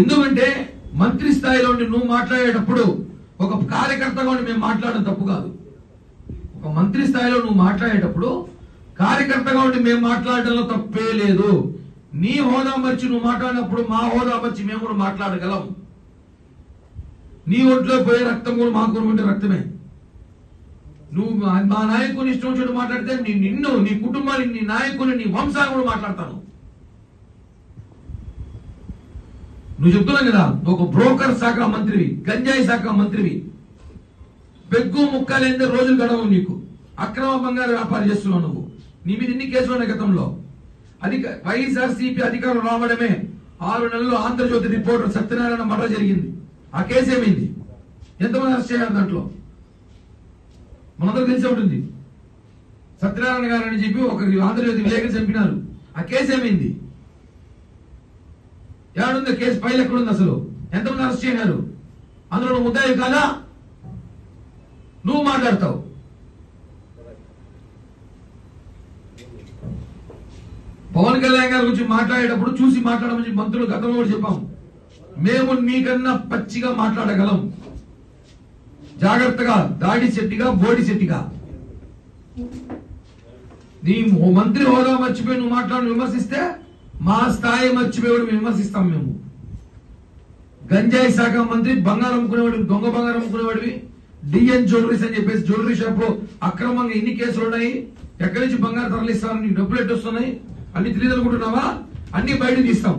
ఎందుకంటే మంత్రి స్థాయిలో నువ్వు మాట్లాడేటప్పుడు ఒక కార్యకర్తగా నేను మాట్లాడడం తప్పు కాదు. ఒక మంత్రి స్థాయిలో నువ్వు మాట్లాడేటప్పుడు కార్యకర్తగా మేము మాట్లాడడంలో తప్పే లేదు. నీ హోదా మర్చి నువ్వు మాట్లాడినప్పుడు మా హోదా మర్చి మేము కూడా మాట్లాడగలం. నీ ఒంట్లో పోయే రక్తం కూడా మాకు ఉండే రక్తమే. నువ్వు మా నాయకుని ఇష్టం వచ్చి మాట్లాడితే నిన్ను, నీ కుటుంబాన్ని, నీ నాయకుని, నీ వంశాన్ని కూడా మాట్లాడతాను. నువ్వు చెప్తున్నావు కదా, ఒక బ్రోకర్ శాఖ మంత్రివి, గంజాయి శాఖ మంత్రివి, బెగ్గు ముక్కలేని రోజులు గడవు నీకు. అక్రమ బంగారు వ్యాపారం చేస్తున్నావు నువ్వు. నీ మీద ఎన్ని కేసులు ఉన్నాయి గతంలో? వైఎస్ఆర్సీపీ అధికారం రావడమే 6 నెలలు ఆంధ్రజ్యోతి రిపోర్టర్ సత్యనారాయణ మర్డర్ జరిగింది. ఆ కేసు ఏమైంది? ఎంతమంది అరెస్ట్ చేయాలి? దాంట్లో మనందరూ తెలిసే ఉంటుంది. సత్యనారాయణ గారు అని చెప్పి ఒక ఆంధ్రజ్యోతి విలేకరి చంపినారు. ఆ కేసు ఏమైంది? ఏడుందో కేసు ఫైల్ ఎక్కడుంది? అసలు ఎంతమంది అరెస్ట్ చేయనారు? అందులో నువ్వు ముద్దాయి కాదా? నువ్వు మాట్లాడతావు. పవన్ కళ్యాణ్ గారి గురించి మాట్లాడేటప్పుడు చూసి మాట్లాడమని మంత్రులు గతంలో కూడా చెప్పాము. మేము నీకన్నా పచ్చిగా మాట్లాడగలం. జాగ్రత్తగా, దాడి చెట్టిగా, బోడి చెట్టిగా. నీ మంత్రి హోదా మర్చిపోయి నువ్వు మాట్లాడి విమర్శిస్తే మా స్థాయి మర్చిపోయి విమర్శిస్తాం మేము. గంజాయి శాఖ మంత్రి, బంగారం అమ్ముకునేవాడివి, దొంగ బంగారం అమ్ముకునేవాడివి, డిఎన్ జ్యువెలరీస్ అని చెప్పేసి జ్యువెలరీ షాప్ లో అక్రమంగా ఎన్ని కేసులు ఉన్నాయి? ఎక్కడి నుంచి బంగారు తరలిస్తామని డబ్బులు ఎట్టు వస్తున్నాయి? అన్ని తెలియదు అనుకుంటున్నావా? అన్ని బయటకు తీస్తాం.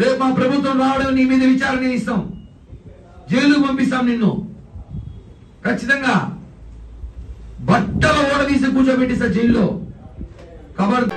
రేపు మా ప్రభుత్వం రావడం నీ మీద విచారణ ఇస్తాం. జైలు పంపిస్తాం నిన్ను. ఖచ్చితంగా బట్టలు ఓడదీసి కూర్చోబెట్టిస్తా జైల్లో. కబర్